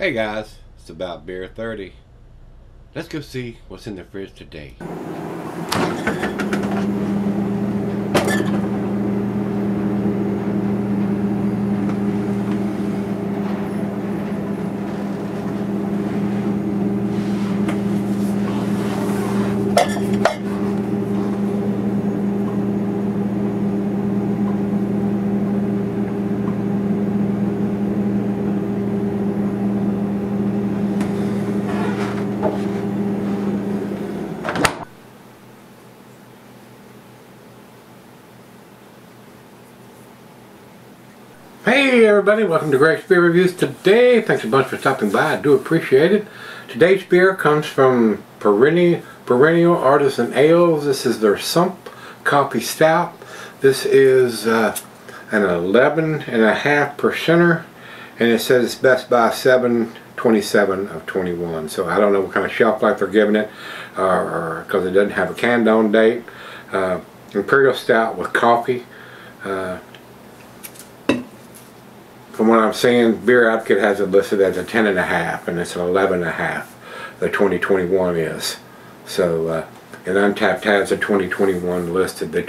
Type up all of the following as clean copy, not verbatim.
Hey guys, it's About Beer 30. Let's go see what's in the fridge today. Hey everybody, welcome to Greg's Beer Reviews today. Thanks a bunch for stopping by, I do appreciate it. Today's beer comes from Perennial Artisan Ales. This is their Sump Coffee Stout. This is an 11.5%er, and it says it's best by 7/27 of 21. So I don't know what kind of shelf life they're giving it, or because it doesn't have a canned-on date. Imperial Stout with coffee. From what I'm seeing, Beer Advocate has it listed as a 10.5, and it's an 11.5. The 2021 is so, and Untappd has a 2021 listed. The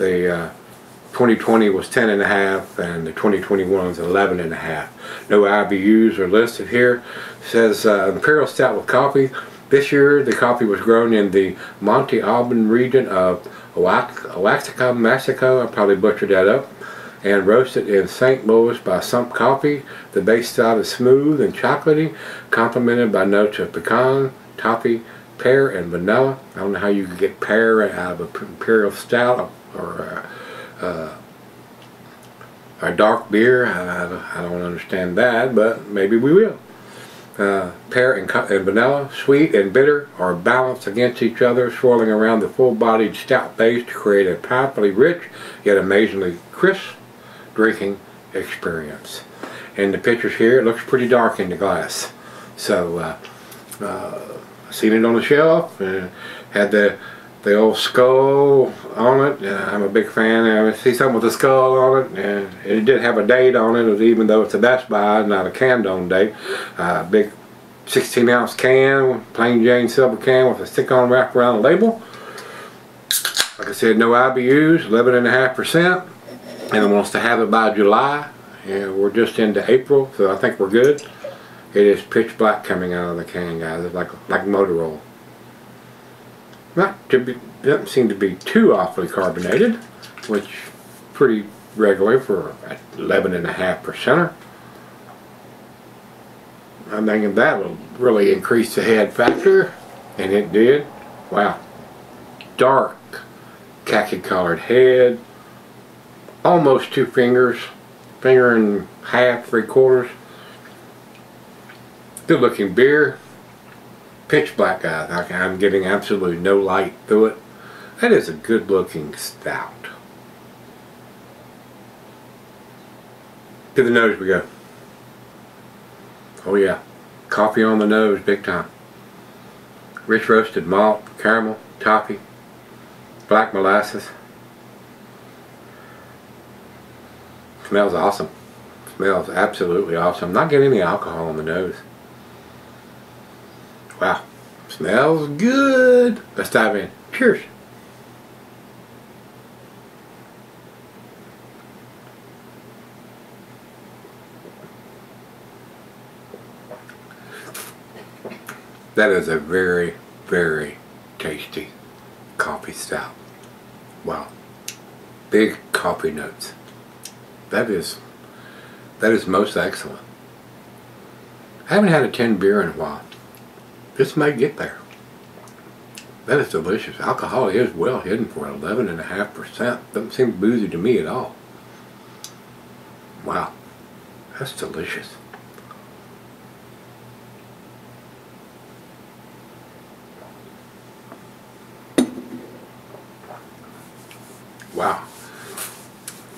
2020 was 10.5, and the 2021 is 11.5. No IBUs are listed here. It says Imperial Stout with coffee. This year, the coffee was grown in the Monte Alban region of Oaxaca, Mexico. I probably butchered that up. And roasted in St. Louis by Sump Coffee. The base stout is smooth and chocolatey, complemented by notes of pecan, toffee, pear, and vanilla. I don't know how you can get pear out of an imperial stout or a dark beer. I don't understand that, but maybe we will. Pear and vanilla, sweet and bitter, are balanced against each other, swirling around the full-bodied stout base to create a powerfully rich yet amazingly crisp drinking experience. And the pictures here, it looks pretty dark in the glass. So seen it on the shelf and had the old skull on it. I'm a big fan. I see something with a skull on it, and it did have a date on it, even though it's a best buy, not a canned-on date. Big 16-ounce can, plain Jane silver can with a stick-on wrap around the label. Like I said, no IBUs, 11.5%. And it wants to have it by July, and we're just into April, so I think we're good. It is pitch black coming out of the can, guys. It's like Motorola. Doesn't seem to be too awfully carbonated, which pretty regular for 11.5%er. I'm thinking that will really increase the head factor, and it did. Wow, dark khaki-colored head. Almost two fingers, finger and half, 3/4. Good looking beer. Pitch black, guys. I'm getting absolutely no light through it. That is a good looking stout. To the nose we go. Oh yeah, coffee on the nose big time. Rich roasted malt, caramel, toffee, black molasses. Smells awesome. Smells absolutely awesome. Not getting any alcohol on the nose. Wow. Smells good. Let's dive in. Cheers. That is a very, very tasty coffee stout. Wow. Big coffee notes. That is most excellent. I haven't had a 10 beer in a while. This may get there. That is delicious. Alcohol is well hidden for 11.5%. Doesn't seem boozy to me at all. Wow. That's delicious. Wow.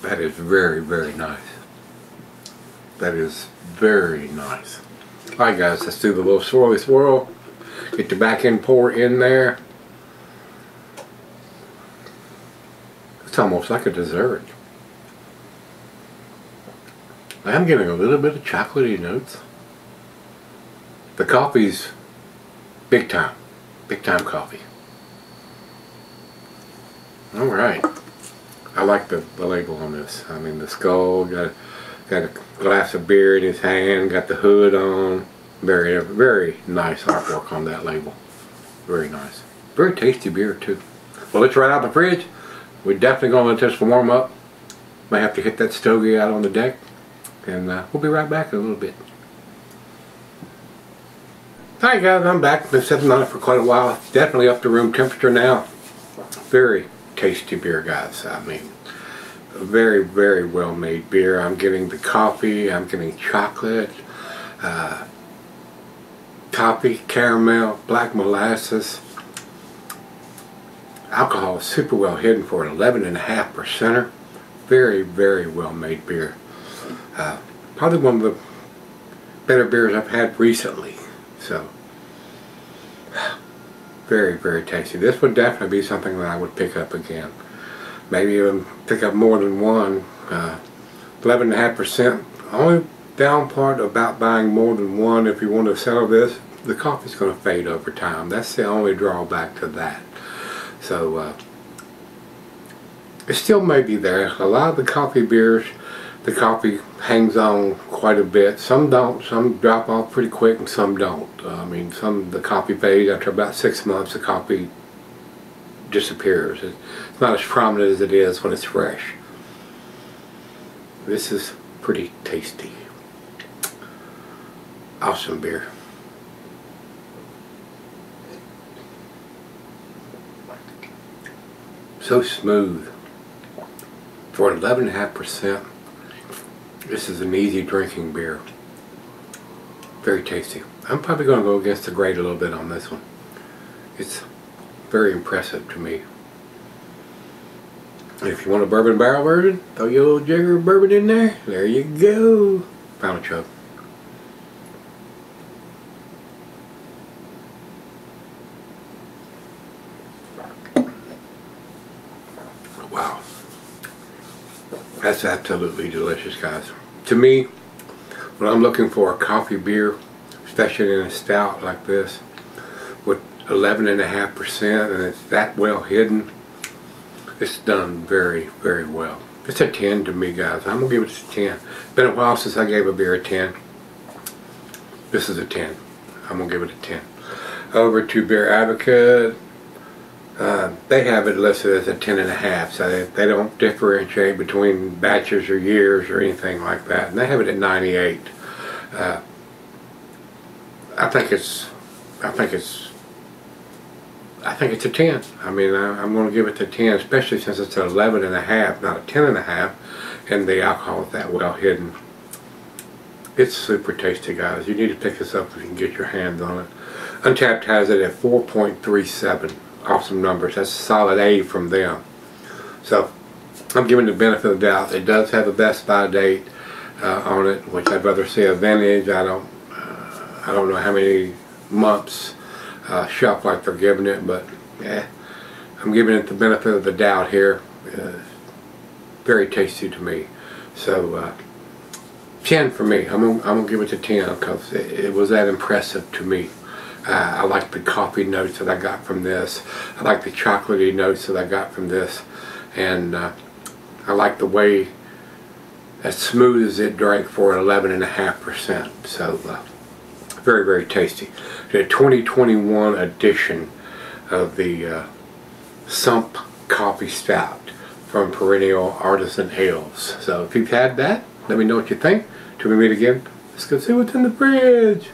That is very, very nice. That is very nice. Alright guys, let's do the little swirly swirl. Get the back end pour in there. It's almost like a dessert. I'm getting a little bit of chocolatey notes. The coffee's big time coffee. All right, I like the label on this. I mean, the skull, got a glass of beer in his hand, got the hood on. Very, very nice artwork on that label. Very nice. Very tasty beer too. Well, it's right out of the fridge. We're definitely going to let this warm up. Might have to hit that stogie out on the deck, and we'll be right back in a little bit. Hi guys, I'm back. Been sitting on it for quite a while. It's definitely up to room temperature now. Very tasty beer, guys. I mean, very, very well made beer. I'm getting the coffee, I'm getting chocolate, toffee, caramel, black molasses. Alcohol is super well hidden for an 11.5%er. Very, very well made beer. Probably one of the better beers I've had recently. So, very, very tasty. This would definitely be something that I would pick up again. Maybe even pick up more than one. 11.5%. Only down part about buying more than one if you want to sell this, the coffee's going to fade over time. That's the only drawback to that. So, it still may be there. A lot of the coffee beers, the coffee hangs on quite a bit. Some don't. Some drop off pretty quick and some don't. I mean, some, the coffee fades after about 6 months, the coffee disappears. It's not as prominent as it is when it's fresh. This is pretty tasty. Awesome beer. So smooth. For 11.5%, this is an easy drinking beer. Very tasty. I'm probably going to go against the grain a little bit on this one. It's very impressive to me. If you want a bourbon barrel version, throw your little jigger of bourbon in there. There you go. Final chug. Wow. That's absolutely delicious, guys. To me, when I'm looking for a coffee beer, especially in a stout like this, with 11.5% and it's that well hidden, it's done very, very well. It's a 10 to me, guys. I'm going to give it a 10. Been a while since I gave a beer a 10. This is a 10. I'm going to give it a 10. Over to Beer Advocate. They have it listed as a 10.5, so they don't differentiate between batches or years or anything like that. And they have it at 98. I think it's a 10. I mean, I'm going to give it a 10, especially since it's an 11.5, not a 10.5, and the alcohol is that well hidden. It's super tasty, guys. You need to pick this up if you can get your hands on it. Untappd has it at 4.37. Awesome numbers. That's a solid A from them. So, I'm giving the benefit of the doubt. It does have a Best Buy date on it, which I'd rather see a vintage. I don't know how many months shelf life they're giving it, but yeah, I'm giving it the benefit of the doubt here. Very tasty to me. So 10 for me. I'm gonna give it a 10 because it was that impressive to me. I like the coffee notes that I got from this. I like the chocolatey notes that I got from this, and I like the way as smooth as it drank for 11.5%. So. Very, very tasty. The 2021 edition of the Sump Coffee Stout from Perennial Artisan Ales. So if you've had that, let me know what you think. Till we meet again, let's go see what's in the fridge.